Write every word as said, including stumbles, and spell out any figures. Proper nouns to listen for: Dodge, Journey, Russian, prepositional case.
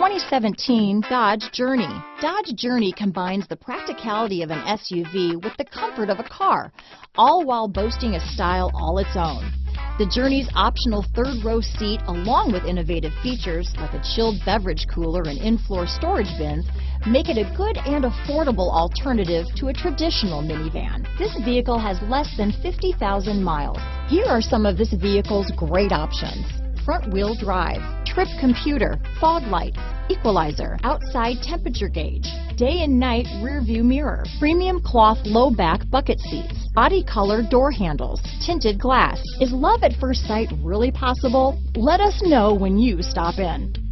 twenty seventeen Dodge Journey. Dodge Journey combines the practicality of an S U V with the comfort of a car, all while boasting a style all its own. The Journey's optional third-row seat, along with innovative features like a chilled beverage cooler and in-floor storage bins, make it a good and affordable alternative to a traditional minivan. This vehicle has less than fifty thousand miles. Here are some of this vehicle's great options: front-wheel drive, trip computer, fog lights, equalizer, outside temperature gauge, day and night rearview mirror, premium cloth low back bucket seats, body color door handles, tinted glass. Is love at first sight really possible? Let us know when you stop in.